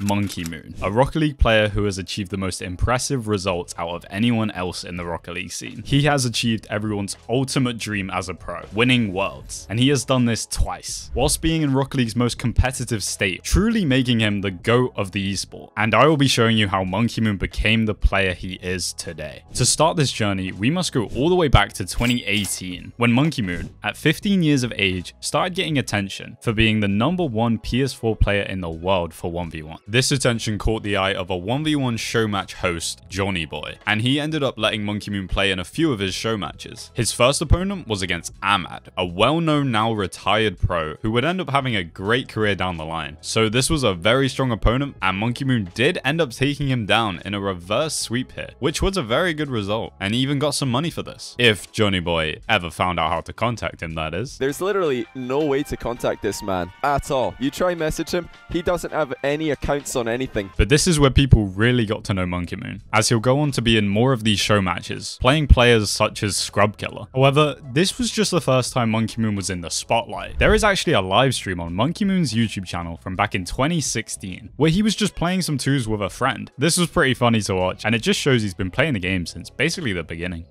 Monkey Moon, a Rocket League player who has achieved the most impressive results out of anyone else in the Rocket League scene. He has achieved everyone's ultimate dream as a pro, winning Worlds, and he has done this twice, whilst being in Rocket League's most competitive state, truly making him the GOAT of the esport. And I will be showing you how Monkey Moon became the player he is today. To start this journey, we must go all the way back to 2018, when Monkey Moon, at 15 years of age, started getting attention for being the #1 PS4 player in the world for 1v1. This attention caught the eye of a 1v1 show match host, Johnny Boy, and he ended up letting Monkey Moon play in a few of his show matches. His first opponent was against Ahmad, a well-known now retired pro who would end up having a great career down the line. So this was a very strong opponent, and Monkey Moon did end up taking him down in a reverse sweep here, which was a very good result, and he even got some money for this. If Johnny Boy ever found out how to contact him, that is. There's literally no way to contact this man at all. You try message him, he doesn't have any account on anything. But this is where people really got to know Monkey Moon, as he'll go on to be in more of these show matches, playing players such as Scrub Killer. However, this was just the first time Monkey Moon was in the spotlight. There is actually a live stream on Monkey Moon's YouTube channel from back in 2016, where he was just playing some twos with a friend. This was pretty funny to watch, and it just shows he's been playing the game since basically the beginning.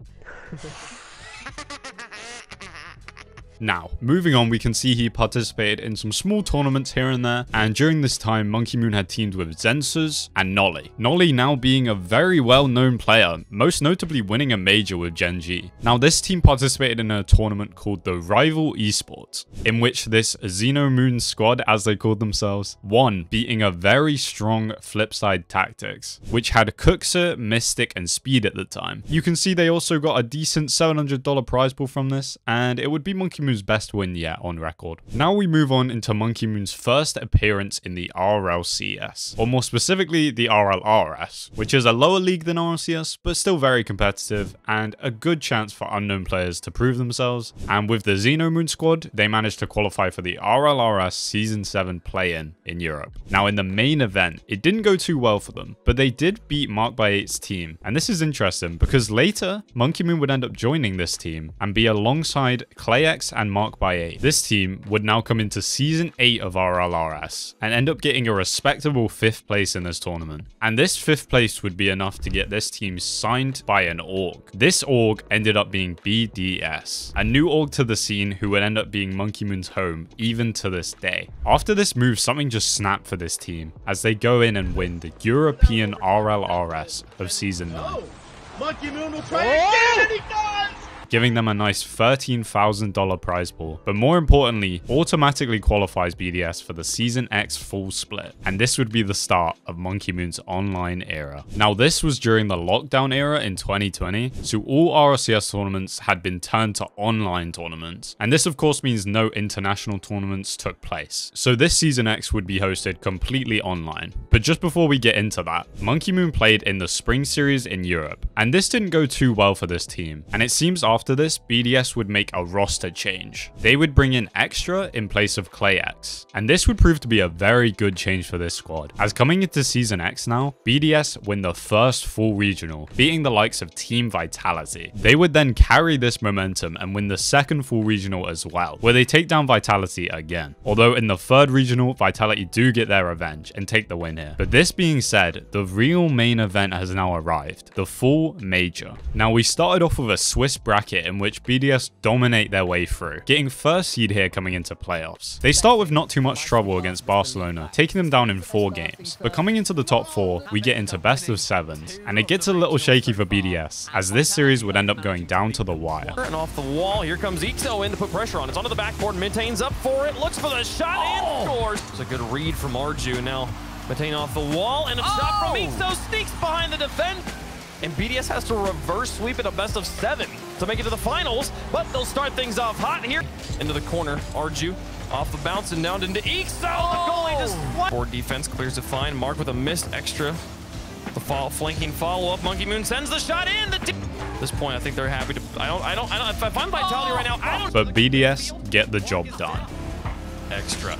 Now, moving on, we can see he participated in some small tournaments here and there, and during this time, Monkey Moon had teamed with Zen and Nolly. Nolly now being a very well-known player, most notably winning a major with Gen G. Now, this team participated in a tournament called the Rival Esports, in which this Xenomoon squad, as they called themselves, won, beating a very strong Flipside Tactics, which had Kuxa, Mystic, and Speed at the time. You can see they also got a decent $700 prize pool from this, and it would be Monkey Moon best win yet on record. Now we move on into Monkey Moon's first appearance in the RLCS, or more specifically the RLRS, which is a lower league than RLCS, but still very competitive and a good chance for unknown players to prove themselves. And with the Xenomoon squad, they managed to qualify for the RLRS Season 7 play-in in Europe. Now in the main event, it didn't go too well for them, but they did beat Marc_By_8's team. And this is interesting because later, Monkey Moon would end up joining this team and be alongside ClayX and Marc_By_8. This team would now come into Season 8 of RLRS and end up getting a respectable 5th place in this tournament. And this 5th place would be enough to get this team signed by an org. This org ended up being BDS, a new org to the scene who would end up being Monkey Moon's home even to this day. After this move, something just snapped for this team as they go in and win the European RLRS of Season 9. Monkey Moon will try again, and he does! Giving them a nice $13,000 prize pool, but more importantly, automatically qualifies BDS for the Season X full split, and this would be the start of Monkey Moon's online era. Now this was during the lockdown era in 2020, so all RLCS tournaments had been turned to online tournaments, and this of course means no international tournaments took place. So this Season X would be hosted completely online. But just before we get into that, Monkey Moon played in the Spring Series in Europe, and this didn't go too well for this team, and it seems after this, BDS would make a roster change. They would bring in Extra in place of ClayX, and this would prove to be a very good change for this squad, as coming into Season X now, BDS win the first full regional, beating the likes of Team Vitality. They would then carry this momentum and win the second full regional as well, where they take down Vitality again. Although in the third regional, Vitality do get their revenge and take the win here. But this being said, the real main event has now arrived, the full major. Now we started off with a Swiss bracket in which BDS dominate their way through, getting first seed here coming into playoffs. They start with not too much trouble against Barcelona, taking them down in 4 games, but coming into the top 4, we get into best of 7s, and it gets a little shaky for BDS, as this series would end up going down to the wire. And off the wall, here comes Ixzo in to put pressure on. It's onto the backboard, maintains up for it, looks for the shot, and scores! It's a good read from Arju now. Matane off the wall, and a shot from Ixzo, sneaks behind the defense, and BDS has to reverse sweep in a best of 7 to make it to the finals, but they'll start things off hot here. Into the corner, Arju off the bounce and down into Ixzo. The goalie just what? Board defense clears a fine. Marc with a missed extra. The flanking follow-up. Monkey Moon sends the shot in. At this point, I think they're happy to. I don't. If I'm Vitality right now, I don't. But BDS get the job done. Extra.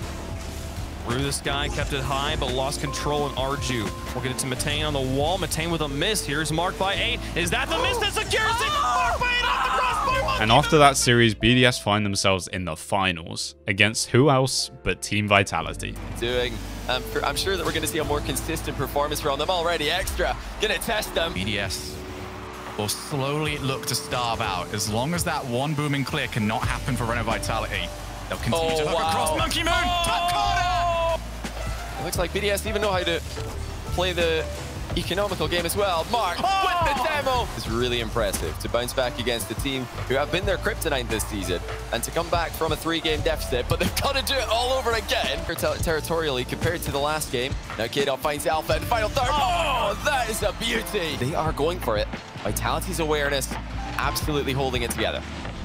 Through the sky, kept it high, but lost control in Arju. We'll get it to Matane on the wall. Matane with a miss. Here's Marc_By_8. Is that the miss that secures it? Marc_By_8 off the crossbar! And after that series, BDS find themselves in the finals against who else but Team Vitality. Doing I'm sure that we're going to see a more consistent performance from them already. Extra going to test them. BDS will slowly look to starve out. As long as that one booming clear cannot happen for Reno Vitality, they'll continue to hook across Monkey Moon. Top corner! It looks like BDS even know how to play the economical game as well. Marc with the demo. It's really impressive to bounce back against the team who have been their kryptonite this season and to come back from a 3-game deficit, but they've got to do it all over again. Territorially compared to the last game. Now K-Dot finds Alpha and final third. Oh, that is a beauty. They are going for it. Vitality's awareness absolutely holding it together.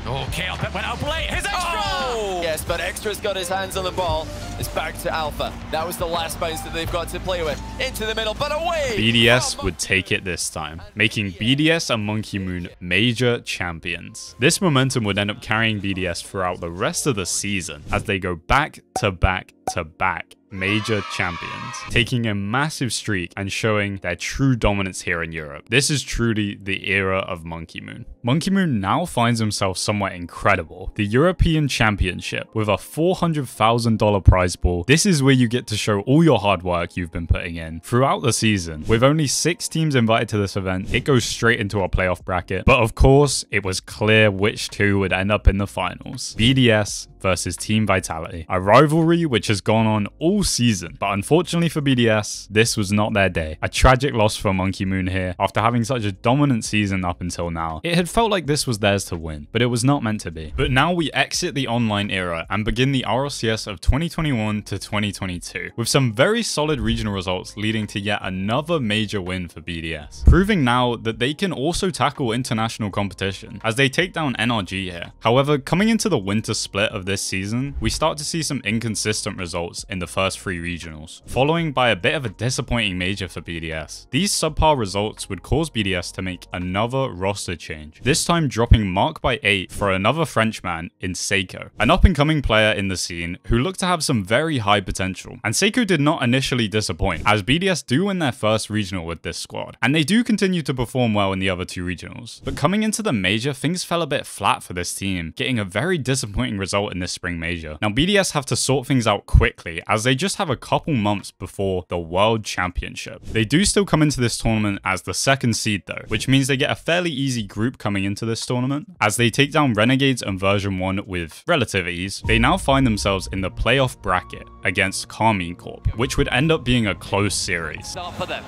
Oh, K-Dot went up late. Here's Extra! Oh! Yes, but Extra's got his hands on the ball. It's back to Alpha. That was the last bounce that they've got to play with. Into the middle, but away! BDS would take it this time, making BDS and Monkey Moon major champions. This momentum would end up carrying BDS throughout the rest of the season as they go back to back to back major champions, taking a massive streak and showing their true dominance here in Europe. This is truly the era of Monkey Moon. Monkey Moon now finds himself somewhat incredible. The European Championship with a $400,000 prize pool. This is where you get to show all your hard work you've been putting in throughout the season. With only 6 teams invited to this event, it goes straight into a playoff bracket. But of course, it was clear which two would end up in the finals. BDS versus Team Vitality. A rivalry which has gone on all season, but unfortunately for BDS, this was not their day. A tragic loss for Monkey Moon here. After having such a dominant season up until now, it had felt like this was theirs to win, but it was not meant to be. But now we exit the online era and begin the RLCS of 2021 to 2022, with some very solid regional results leading to yet another major win for BDS, proving now that they can also tackle international competition as they take down NRG here. However, coming into the winter split of this season, we start to see some inconsistent results in the first 3 regionals, following by a bit of a disappointing major for BDS. These subpar results would cause BDS to make another roster change, this time dropping Marc_By_8 for another Frenchman in Seiko, an up-and-coming player in the scene who looked to have some very high potential. And Seiko did not initially disappoint, as BDS do win their first regional with this squad, and they do continue to perform well in the other 2 regionals. But coming into the major, things fell a bit flat for this team, getting a very disappointing result in this spring major. Now BDS have to sort things out quickly, as they just have a couple months before the World Championship. They do still come into this tournament as the 2nd seed though, which means they get a fairly easy group coming into this tournament, as they take down Renegades and Version 1 with relative ease. They now find themselves in the playoff bracket against KamiKorp, which would end up being a close series. Start for them.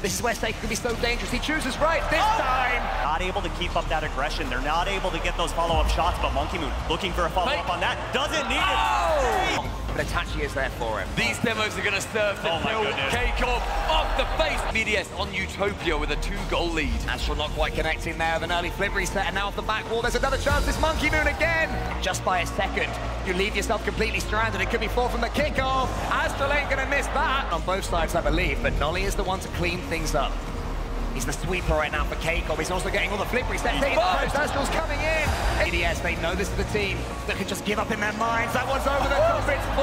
This is where Seiko can be so dangerous. He chooses right this time. Not able to keep up that aggression. They're not able to get those follow-up shots, but Monkey Moon looking for a follow-up on that. Doesn't need it. But Itachi is there for him. These demos are going to serve to kill KamiKorp off the face. BDS on Utopia with a 2-goal lead. Astral not quite connecting there with an early flip reset, and now off the back wall. There's another chance. It's Monkey Moon again. Just by a second, you leave yourself completely stranded. It could be 4 from the kickoff. Astral ain't going to miss that. On both sides, I believe, but Nolly is the one to clean things up. He's the sweeper right now for KamiKorp. He's also getting all the flippery sets. Astral's coming in. BDS, they know this is the team that can just give up in their minds. That one's over the top. It's 4.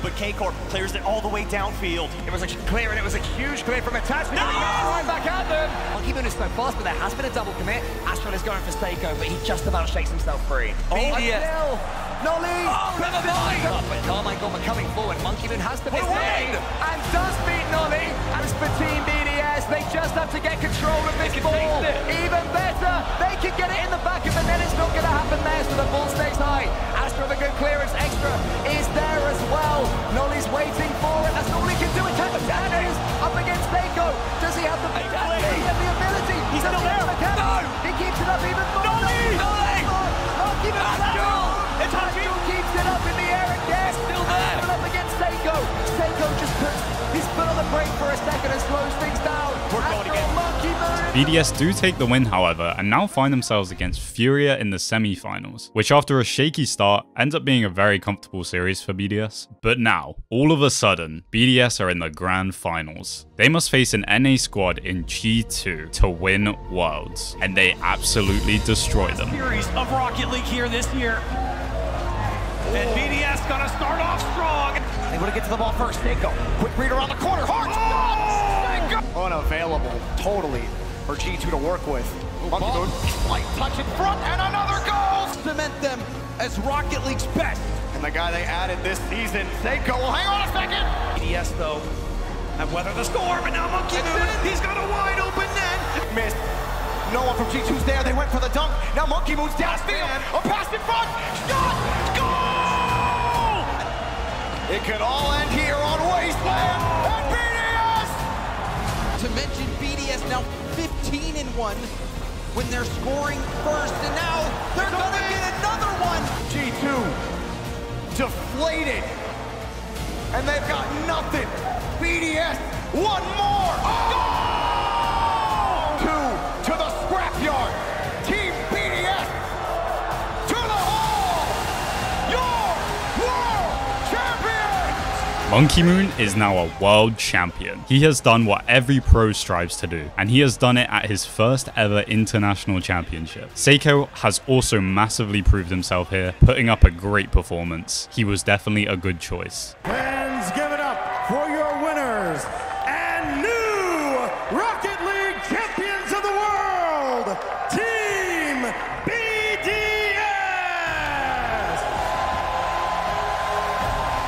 But KamiKorp clears it all the way downfield. It was a clear, and it was a huge clear from Attachment. No! Right back at them. Monkey Moon is so fast, but there has been a double commit. Astral is going for Seiko, but he just about shakes himself free. BDS. Nolly! Oh, never mind! But KamiKorp are coming forward. Monkey Moon has to miss the end and does beat Nolly. And it's for Team BDS. They just have to get control of this ball. Even better! They can get it in the back of the net. It's not going to happen there, so the ball stays high. Astro with a good clearance. Extra is there as well. Nolly's waiting for it. That's all he can do. Attack of Tanner's up against Seiko. Does he have the ability? He's not there. No! He keeps it up even more. Nolly! Nolly! Monkey Moon! Arju keeps it up in the air again. Still there. Still up against Seiko. Seiko just puts his foot on the brake for a second and slows things down. BDS do take the win, however, and now find themselves against Furia in the semi-finals, which after a shaky start ends up being a very comfortable series for BDS. But now, all of a sudden, BDS are in the grand finals. They must face an NA squad in G2 to win Worlds, and they absolutely destroy them. Series of Rocket League here this year. And BDS gonna start off strong. They want to get to the ball first. Seiko, quick read around the corner. Hard. Oh! Unavailable, totally, for G2 to work with. Slight touch in front, and another goal. Cement them as Rocket League's best. and the guy they added this season, Seiko. Well, hang on a second! BDS, though, have weathered the storm, and now Monkey Moon, he's got a wide open net! Missed. No one from G2's there, they went for the dunk. Now Monkey Moon's downfield, a pass in front, shot, goal! It could all end here on Wasteland, and BDS! To mention BDS now 15-1 when they're scoring first, and now they're gonna get another one! G2 deflated, and they've got nothing. BDS, one more! Goal! Two to the scrapyard. Team BDS to the hall! Your world champions! Monkey Moon is now a world champion. He has done what every pro strives to do, and he has done it at his first ever international championship. Seiko has also massively proved himself here, putting up a great performance. He was definitely a good choice. Fans, give it up for your winners and new Rocket League champions of the world, Team BDS!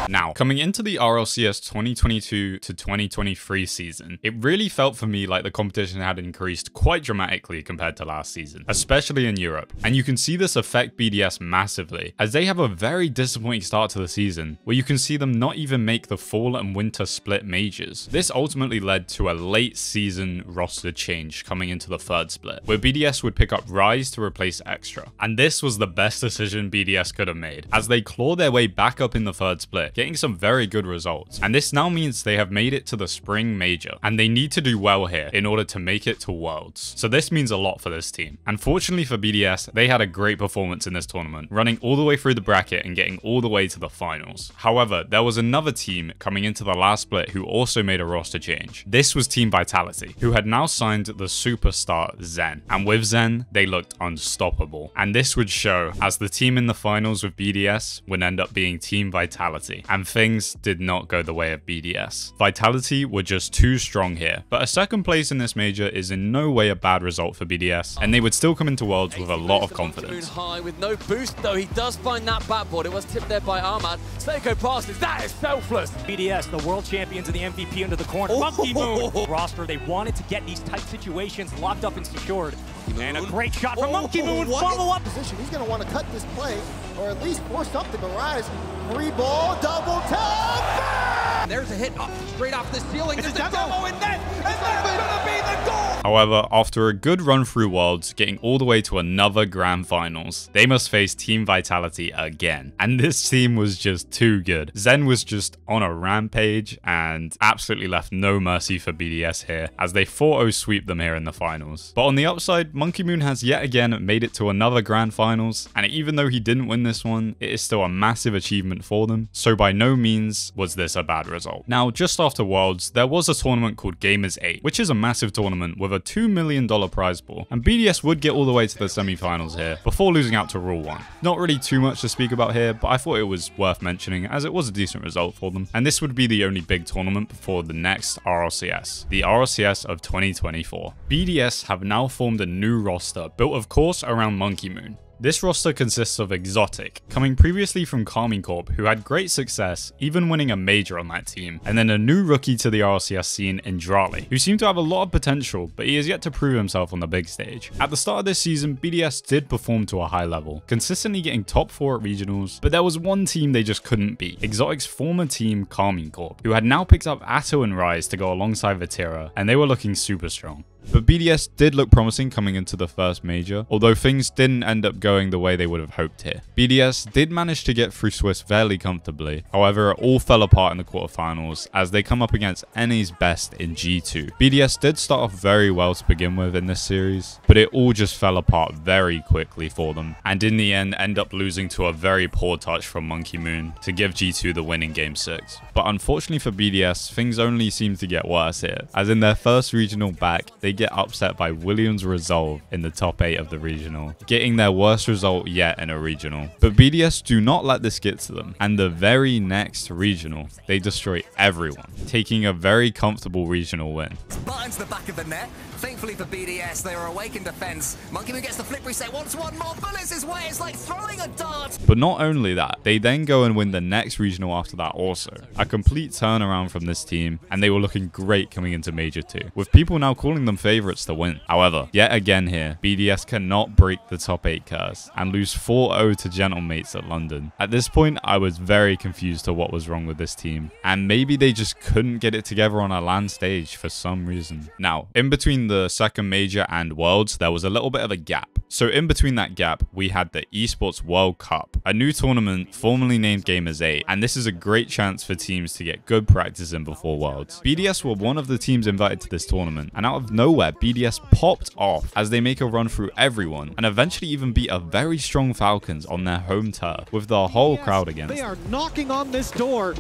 Now, coming into the RLCS 2022 to 2023 season, it really felt for me like the competition had increased quite dramatically compared to last season, especially in Europe. And you can see this affect BDS massively, as they have a very disappointing start to the season, where you can see them not even make the fall and winter split majors. This ultimately led to a late season roster change coming into the third split, where BDS would pick up Rise to replace Extra. And this was the best decision BDS could have made, as they claw their way back up in the third split, getting some very good results, and this now means they have made it to the spring major, and they need to do well here in order to make it to Worlds. So this means a lot for this team. Unfortunately for BDS, they had a great performance in this tournament, running all the way through the bracket and getting all the way to the finals. However, there was another team coming into the last split who also made a roster change. This was Team Vitality, who had now signed the superstar Zen, and with Zen, they looked unstoppable. And this would show, as the team in the finals with BDS would end up being Team Vitality. And things did not go the way of BDS. Vitality were just too strong here, but a second place in this major is in no way a bad result for BDS, and they would still come into Worlds with a lot of confidence. High with no boost though, he does find that backboard. It was tipped there by Ahmad. Seiko passes, that is selfless! BDS, the world champions and the MVP under the corner. Monkey Moon! Roster, they wanted to get these tight situations locked up and secured. And a great shot from Monkey Moon, follow-up! He's gonna want to cut this play, or at least force something to Rise. Free ball, double tap! There's a hit up, straight off the ceiling. There's a demo in net, and that's gonna be the goal! However, after a good run through Worlds, getting all the way to another Grand Finals, they must face Team Vitality again. And this team was just too good. Zen was just on a rampage and absolutely left no mercy for BDS here, as they 4-0 sweep them here in the finals. But on the upside, Monkey Moon has yet again made it to another Grand Finals, and even though he didn't win this one, it is still a massive achievement for them, so by no means was this a bad result. Now, just after Worlds, there was a tournament called Gamers 8, which is a massive tournament with a $2 million prize pool, and BDS would get all the way to the semi-finals here, before losing out to Rule 1. Not really too much to speak about here, but I thought it was worth mentioning, as it was a decent result for them, and this would be the only big tournament before the next RLCS, the RLCS of 2024. BDS have now formed a new roster, built of course around Monkey Moon. This roster consists of Exotic, coming previously from KamiKorp, who had great success, even winning a major on that team, and then a new rookie to the RLCS scene in Drali, who seemed to have a lot of potential, but he has yet to prove himself on the big stage. At the start of this season, BDS did perform to a high level, consistently getting top 4 at regionals, but there was one team they just couldn't beat, Exotic's former team KamiKorp, who had now picked up Atomic and Rise to go alongside Vatira, and they were looking super strong. But BDS did look promising coming into the first major, although things didn't end up going the way they would have hoped here. BDS did manage to get through Swiss fairly comfortably, however it all fell apart in the quarterfinals as they come up against NA's best in G2. BDS did start off very well to begin with in this series, but it all just fell apart very quickly for them, and in the end end up losing to a very poor touch from Monkey Moon to give G2 the win in Game 6. But unfortunately for BDS, things only seemed to get worse here, as in their first regional back, they they get upset by Williams Resolve in the top 8 of the regional, getting their worst result yet in a regional. But BDS do not let this get to them, and the very next regional, they destroy everyone, taking a very comfortable regional win. Binds the back of the net. Thankfully for BDS, they are awake in defense. Monkey Moon gets the flip reset, wants one more, bullets his way, it's like throwing a dart. But not only that, they then go and win the next regional after that also. A complete turnaround from this team, and they were looking great coming into Major 2, with people now calling them favorites to win. However, yet again here, BDS cannot break the top 8 curse and lose 4-0 to Gentlemates at London. At this point, I was very confused to what was wrong with this team, and maybe they just couldn't get it together on a LAN stage for some reason. Now, in between the second Major and Worlds, there was a little bit of a gap. So in between that gap, we had the Esports World Cup, a new tournament formerly named Gamers 8, and this is a great chance for teams to get good practice in before Worlds. BDS were one of the teams invited to this tournament, and out of nowhere, BDS popped off as they make a run through everyone, and eventually even beat a very strong Falcons on their home turf, with the whole crowd against. They are knocking on this door,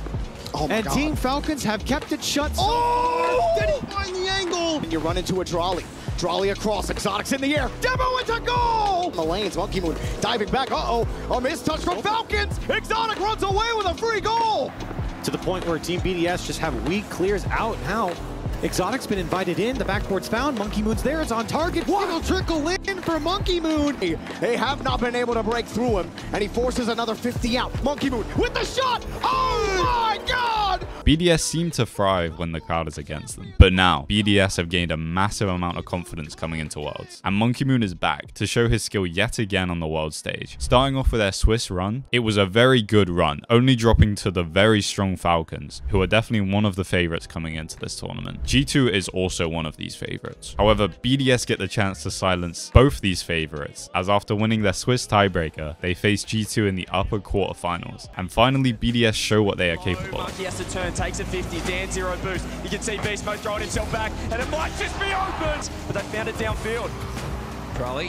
and God. Team Falcons have kept it shut. Oh! Did he find the angle? And you run into a Drolly. Drolly across, Exotic's in the air. Demo into goal! The lanes, Monkey Moon diving back. Uh-oh, a missed touch from Falcons. Exotic runs away with a free goal. To the point where Team BDS just have weak clears out now. Exotic's been invited in, the backcourt's found, Monkey Moon's there, it's on target, it'll trickle in for Monkey Moon! They have not been able to break through him, and he forces another 50 out. Monkey Moon with the shot! Oh my god! BDS seem to thrive when the crowd is against them, but now, BDS have gained a massive amount of confidence coming into Worlds, and Monkey Moon is back to show his skill yet again on the World stage. Starting off with their Swiss run, it was a very good run, only dropping to the very strong Falcons, who are definitely one of the favorites coming into this tournament. G2 is also one of these favorites. However, BDS get the chance to silence both these favorites, as after winning their Swiss tiebreaker, they face G2 in the upper quarterfinals. And finally, BDS show what they are capable of. Monkey has to turn, takes a 50, Dan zero boost. You can see Beast Mode throwing himself back, and it might just be open, but they found it downfield. Trolley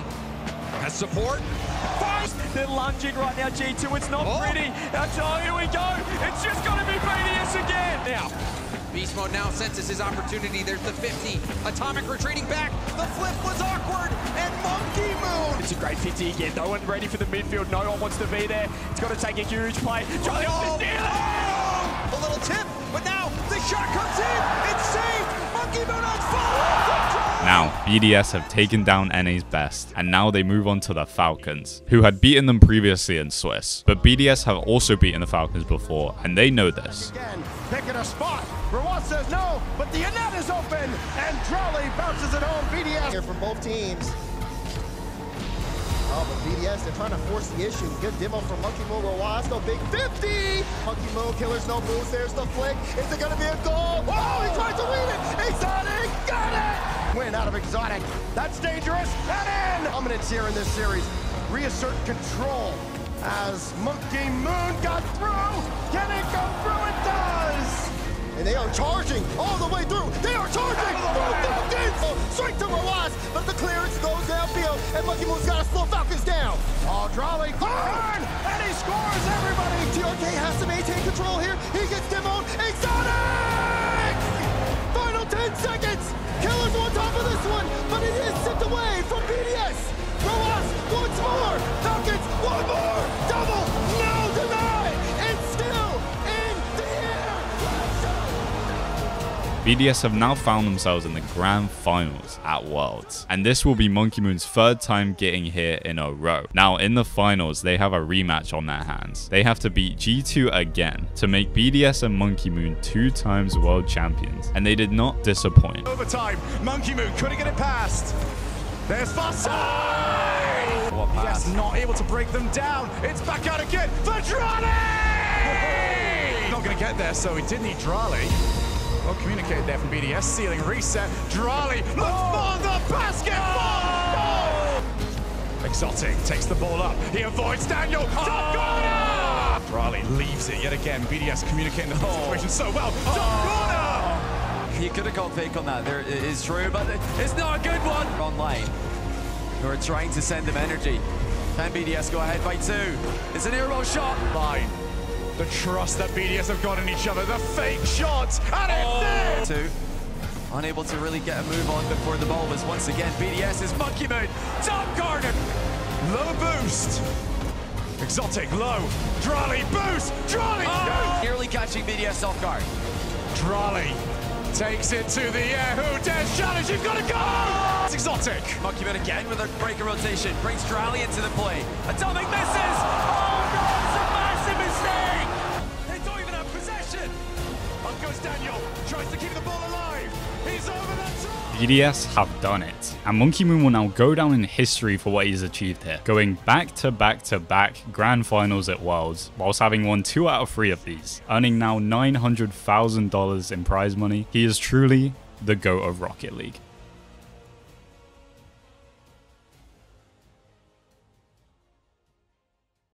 has support. First, they're lunging right now, G2. It's not pretty. That's all, here we go. It's just going to be BDS again. Now. Beast Mode now senses his opportunity. There's the 50. Atomic retreating back. The flip was awkward, and Monkey Moon. It's a great 50 again. No one ready for the midfield. No one wants to be there. It's got to take a huge play. Johnny off the steal. A little tip, but now the shot comes in. It's saved. Monkey Moon on fire. Now, BDS have taken down NA's best, and now they move on to the Falcons, who had beaten them previously in Swiss. But BDS have also beaten the Falcons before, and they know this. Again, picking a spot. Rawaz says no, but the net is open, and Drali bounces it home. BDS here from both teams. Oh, but BDS, they're trying to force the issue. Good demo from Monkey Moon. Rawaz, no big 50. Monkey Moon, Killers, no moves. There's the flick. Is it going to be a goal? Oh, he tried to win it. Exotic got it. Win out of Exotic. That's dangerous. And in! Dominance here in this series. Reassert control as Monkey Moon got through. Can it go through? It does! And they are charging all the way through. They are charging through Falcons! Oh, straight to Rawaz, but the clearance goes downfield, and Monkey Moon's got to slow Falcons down. Oh, Drolly, and he scores, everybody! TRK has to maintain control here. He gets demoed. Exotic! Final 10 seconds! Killer's on top of this one, but it is tipped away from BDS. Rawaz, once more. Falcons, one more. Double, no deny. It's still in the air. BDS have now found themselves in the grand finals at Worlds, and this will be Monkey Moon's third time getting here in a row. Now, in the finals, they have a rematch on their hands. They have to beat G2 again to make BDS and Monkey Moon 2 times world champions, and they did not disappoint. Overtime, Monkey Moon couldn't get it past. There's Farsai! BDS not able to break them down. It's back out again for Drali! Not going to get there, so he did need Drali. Well communicated there from BDS, ceiling reset, Drali looks for the basket, no! Exotic takes the ball up, he avoids Daniel, top corner! Drali leaves it yet again, BDS communicating the whole situation so well, top corner! He could have got fake on that, there is true, but it's not a good one! On lane, we're trying to send him energy, can BDS go ahead by 2? It's an air roll shot! Line. The trust that BDS have got in each other, the fake shots, and it's there! Two. unable to really get a move on before the ball was once again. BDS is Monkey Moon, top corner, low boost. Exotic low, Drali boost, Drali! Oh! Nearly catching BDS off guard. Drali takes it to the air, who dares challenge, you've got to go! Oh! It's Exotic. Monkey Moon again with a breaker rotation, brings Drali into the play. Atomic misses! Oh no, it's a massive mistake! They don't even have possession! Up goes Daniel, tries to keep the ball alive, he's over the top! BDS have done it, and Monkey Moon will now go down in history for what he's achieved here, going back-to-back-to-back grand finals at Worlds, whilst having won 2 out of 3 of these, earning now $900,000 in prize money. He is truly the GOAT of Rocket League.